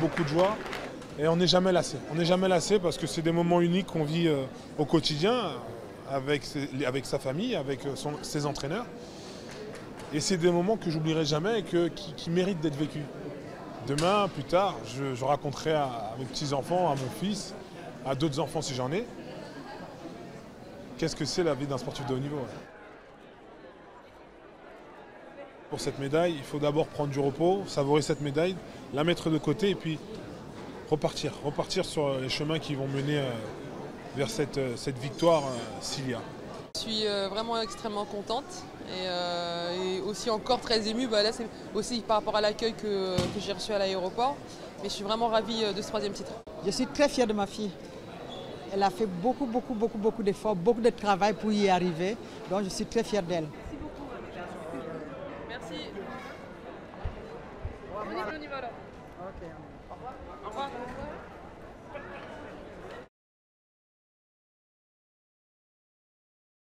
Beaucoup de joie et on n'est jamais lassé. On n'est jamais lassé parce que c'est des moments uniques qu'on vit au quotidien avec sa famille, avec ses entraîneurs. Et c'est des moments que j'oublierai jamais et qui méritent d'être vécus. Demain, plus tard, je raconterai à mes petits-enfants, à mon fils, à d'autres enfants si j'en ai, qu'est-ce que c'est la vie d'un sportif de haut niveau. Pour cette médaille, il faut d'abord prendre du repos, savourer cette médaille, la mettre de côté et puis repartir sur les chemins qui vont mener vers cette victoire s'il y a. Je suis vraiment extrêmement contente et aussi encore très émue. Bah là, c'est aussi par rapport à l'accueil que j'ai reçu à l'aéroport. Mais je suis vraiment ravie de ce troisième titre. Je suis très fière de ma fille. Elle a fait beaucoup d'efforts, beaucoup de travail pour y arriver. Donc je suis très fière d'elle. Merci beaucoup. Merci. On y va alors. Ok. Au revoir. Au revoir.